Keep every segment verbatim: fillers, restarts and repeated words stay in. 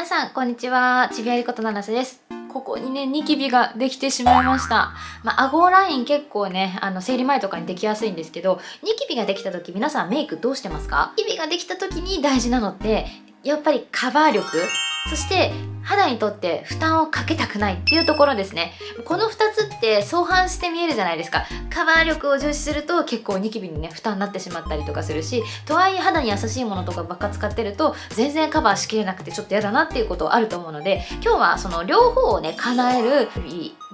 皆さんこんにちは、ちびありこと七瀬です。ここにねニキビができてしまいました。まあ顎ライン結構ね、あの生理前とかにできやすいんですけど、ニキビができた時皆さんメイクどうしてますか？ニキビができた時に大事なのってやっぱりカバー力、そして肌にとって負担をかけたくないっていうところですね。このふたつって相反して見えるじゃないですか。カバー力を重視すると結構ニキビにね負担になってしまったりとかするし、とはいえ肌に優しいものとかばっか使ってると全然カバーしきれなくてちょっと嫌だなっていうことあると思うので、今日はその両方をね叶える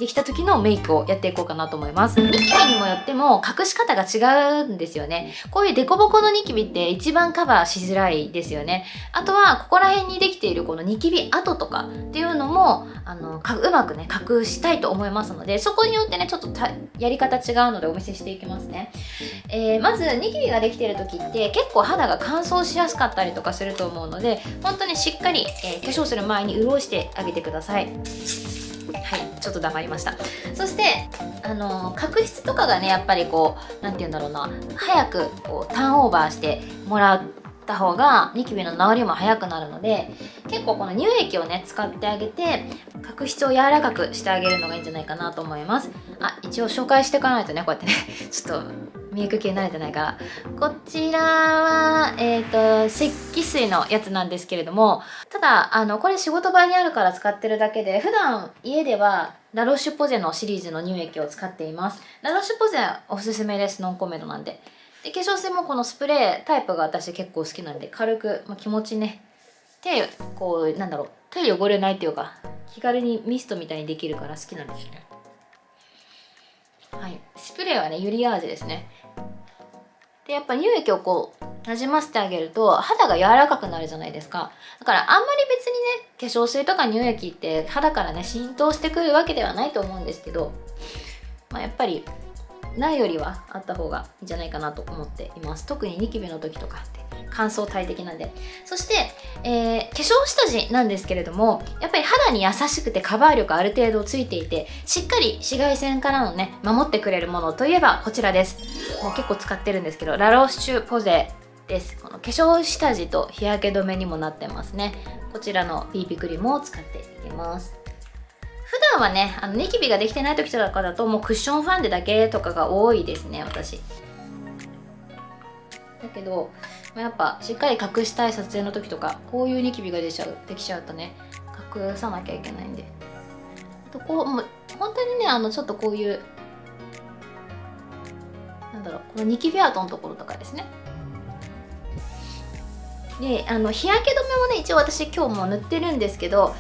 できた時のメイクをやっていこうかなと思います。ニキビにもよっても隠し方が違うんですよね。こういうデコボコのニキビって一番カバーしづらいですよね。あとはここら辺にできているこのニキビ跡とかっていうのもあのかうまくね隠したいと思いますので、そこによってねちょっとたやり方違うのでお見せしていきますね。えー、まずニキビができてる時って結構肌が乾燥しやすかったりとかすると思うので、本当にしっかり、えー、化粧する前に潤してあげてください。はい、ちょっと黙りました。そしてあの角質とかがねやっぱりこう何て言うんだろうな、早くこうターンオーバーしてもらうた方がニキビの治りも早くなるので、結構この乳液をね使ってあげて角質を柔らかくしてあげるのがいいんじゃないかなと思います。あ、一応紹介していかないとね、こうやってねちょっとメイク系慣れてないから。こちらはえっと石器水のやつなんですけれども、ただあのこれ仕事場にあるから使ってるだけで、普段家ではラロッシュポゼのシリーズの乳液を使っています。ラロッシュポゼおすすめです。ノンコメントなんで。で化粧水もこのスプレータイプが私結構好きなんで、軽く、まあ、気持ちね手こうなんだろう手汚れないっていうか気軽にミストみたいにできるから好きなんですよね。はい、スプレーはねユリアージュですね。でやっぱ乳液をこうなじませてあげると肌が柔らかくなるじゃないですか。だからあんまり別にね化粧水とか乳液って肌からね浸透してくるわけではないと思うんですけど、まあ、やっぱりないよりはあった方がいいんじゃないかなと思っています。特にニキビの時とかって乾燥大敵なんで。そして、えー、化粧下地なんですけれども、やっぱり肌に優しくてカバー力ある程度ついていて、しっかり紫外線からのね守ってくれるものといえばこちらです。もう結構使ってるんですけど、ラロッシュポゼです。この化粧下地と日焼け止めにもなってますね。こちらの ビービー クリームを使っていきます。普段はねあのニキビができてない時とかだともうクッションファンデだけとかが多いですね、私。だけど、まあ、やっぱしっかり隠したい撮影の時とかこういうニキビが出ちゃうできちゃうとね隠さなきゃいけないんで、あとこうもう本当にねあのちょっとこういうなんだろうこのニキビ跡のところとかですね。であの日焼け止めもね一応私今日も塗ってるんですけど、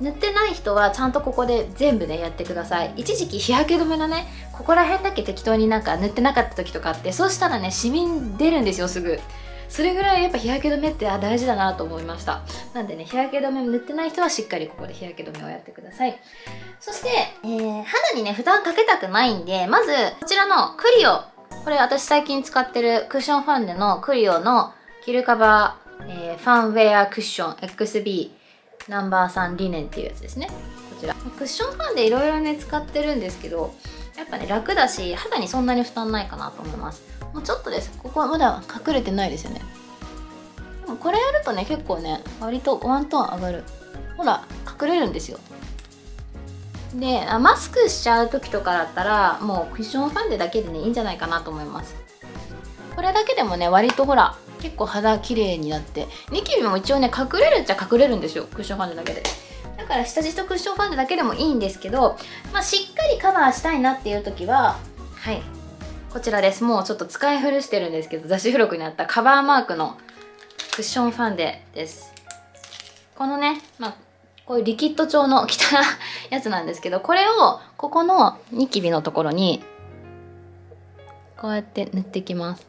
塗ってない人はちゃんとここで全部ねやってください。一時期日焼け止めのねここら辺だけ適当になんか塗ってなかった時とかあって、そうしたらねシミ出るんですよ、すぐ。それぐらいやっぱ日焼け止めってあ大事だなと思いました。なんでね日焼け止め塗ってない人はしっかりここで日焼け止めをやってください。そして、えー、肌にね負担かけたくないんで、まずこちらのクリオ、これ私最近使ってるクッションファンデのクリオのキルカバー、えー、ファンウェアクッション エックスビーナンバースリーリネンっていうやつですね。こちらクッションファンデいろいろね使ってるんですけど、やっぱね楽だし肌にそんなに負担ないかなと思います。もうちょっとです。ここはまだ隠れてないですよね。でもこれやるとね結構ね割とワントーン上がる。ほら隠れるんですよ。でマスクしちゃう時とかだったらもうクッションファンデだけでねいいんじゃないかなと思います。これだけでもね割とほら結構肌綺麗になって、ニキビも一応ね隠れるっちゃ隠れるんですよ、クッションファンデだけで。だから下地とクッションファンデだけでもいいんですけど、まあ、しっかりカバーしたいなっていう時ははいこちらです。もうちょっと使い古してるんですけど、雑誌付録にあったカバーマークのクッションファンデです。このね、まあ、こういうリキッド調の汚いやつなんですけど、これをここのニキビのところにこうやって塗っていきます。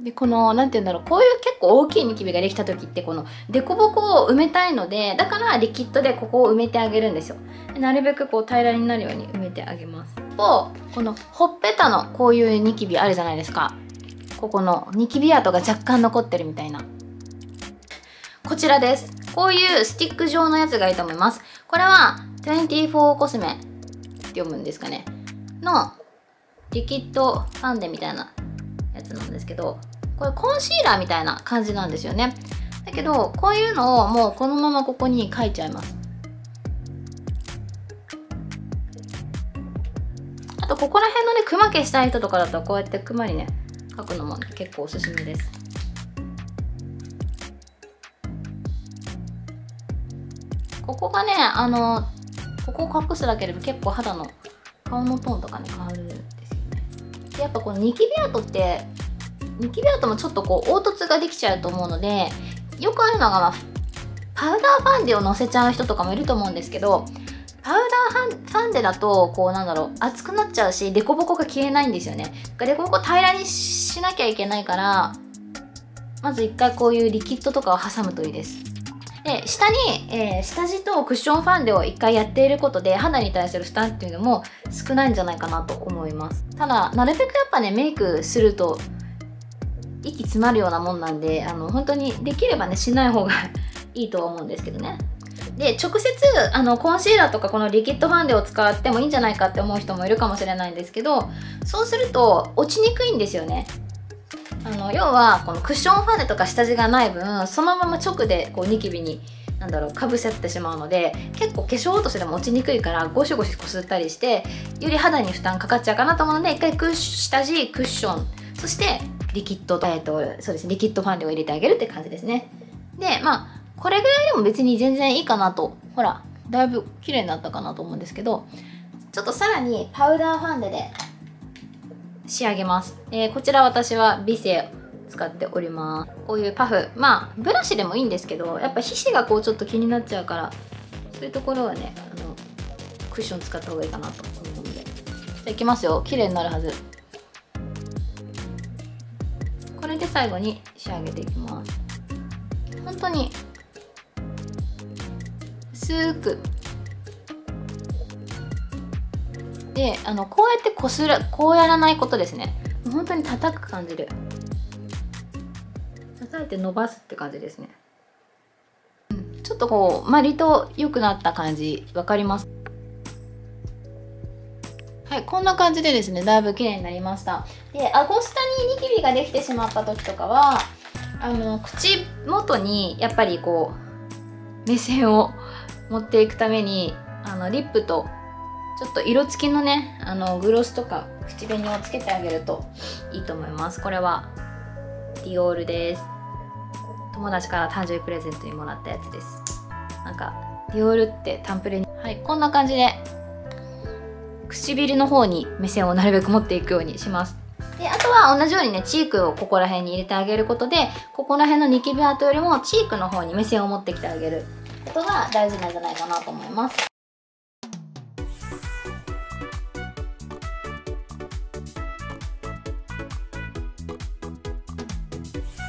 でこのなんて言うんだろう、こういう結構大きいニキビができた時ってこのデコボコを埋めたいので、だからリキッドでここを埋めてあげるんですよ。でなるべくこう平らになるように埋めてあげます。一方このほっぺたのこういうニキビあるじゃないですか。ここのニキビ跡が若干残ってるみたいな、こちらです。こういうスティック状のやつがいいと思います。これはにじゅうよんコスメって読むんですかねのリキッドファンデみたいなやつなんですけど、これコンシーラーみたいな感じなんですよね。だけどこういうのをもうこのままここに描いちゃいます。あとここら辺のねクマ消したい人とかだとこうやってクマにね描くのも、ね、結構おすすめです。ここがねあのここを隠すだけでも結構肌の顔のトーンとかね変わるんですよね。でやっぱこのニキビ跡ってニキビ跡もちょっとこう凹凸ができちゃうと思うので、よくあるのが、まあ、パウダーファンデをのせちゃう人とかもいると思うんですけど、パウダーファンデだとこうなんだろう厚くなっちゃうし、デコボコが消えないんですよね。デコボコ平らにしなきゃいけないから、まず一回こういうリキッドとかを挟むといいです。で下に、えー、下地とクッションファンデをいっかいやっていることで肌に対する負担っていうのも少ないんじゃないかなと思います。ただなるべくやっぱねメイクすると息詰まるようなもんなんで、あの本当にできればねしない方がいいとは思うんですけどね。で直接あのコンシーラーとかこのリキッドファンデを使ってもいいんじゃないかって思う人もいるかもしれないんですけど、そうすると落ちにくいんですよね。あの要はこのクッションファンデとか下地がない分、そのまま直でこうニキビになんだろうかぶせってしまうので、結構化粧落としでも落ちにくいからゴシゴシこすったりしてより肌に負担かかっちゃうかなと思うので、一回ク下地クッション、そしてリキッド、えっとそうですねリキッドファンデを入れてあげるって感じですね。でまあこれぐらいでも別に全然いいかなと、ほらだいぶ綺麗になったかなと思うんですけど、ちょっとさらにパウダーファンデで仕上げます、えー、こちら私はViseeを使っております。こういうパフ、まあブラシでもいいんですけど、やっぱ皮脂がこうちょっと気になっちゃうから、そういうところはねあのクッション使った方がいいかなと思うので、じゃあいきますよ。綺麗になるはず。これで最後に仕上げていきます。本当に薄くで、あのこうやってこすらこうやらないことですね。もう本当に叩く感じで叩いて伸ばすって感じですね、うん、ちょっとこう割と良くなった感じ分かります。はい、こんな感じでですねだいぶ綺麗になりました。で顎下にニキビができてしまった時とかはあの口元にやっぱりこう目線を持っていくためにあのリップとちょっと色付きのねあのグロスとか口紅をつけてあげるといいと思います。これはディオールです。友達から誕生日プレゼントにもらったやつです。なんかディオールってタンプレに、はい、こんな感じで唇の方に目線をなるべく持っていくようにします。であとは同じようにねチークをここら辺に入れてあげることで、ここら辺のニキビ跡よりもチークの方に目線を持ってきてあげることが大事なんじゃないかなと思います。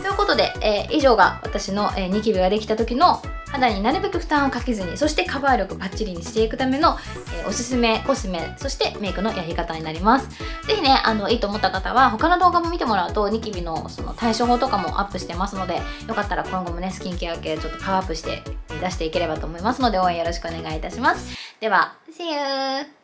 ということで、えー、以上が私の、えー、ニキビができた時の肌になるべく負担をかけずに、そしてカバー力バッチリにしていくための、えー、おすすめコスメ、そしてメイクのやり方になります。ぜひねあのいいと思った方は他の動画も見てもらうとニキビの、その対処法とかもアップしてますので、よかったら今後もねスキンケア系ちょっとパワーアップして出していければと思いますので、応援よろしくお願いいたします。では See you!